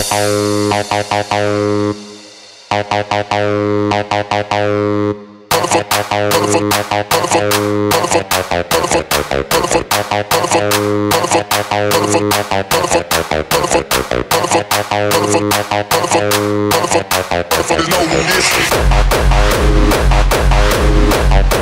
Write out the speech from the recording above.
There's no